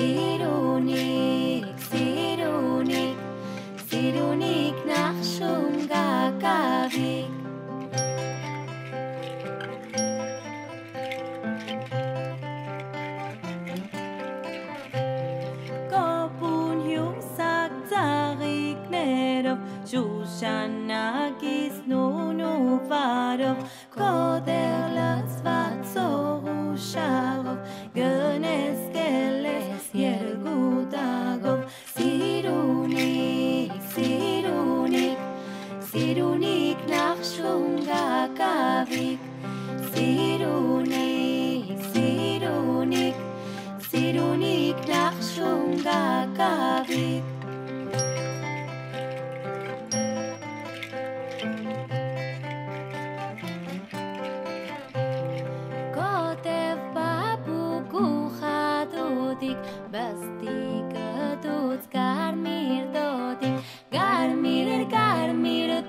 סירוניק נחשום גגביק קופון יוסק צריק נרוב שושנה גיסנון וברוב קודר לצוות צורו שרוב גנס גלס ירגות אגוב Sirunik nachschwunga kavik Sirunik nachschwunga kavik Kotev babu kucha dodik Bastik aduz garmir dodik Garmir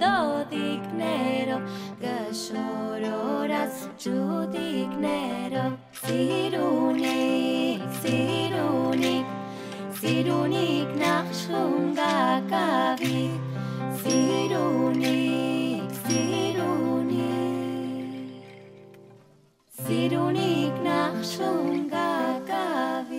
dodik nerov, gashororas judik nerov. Sirunik nachshunga kavik. Sirunik nachshunga kavik.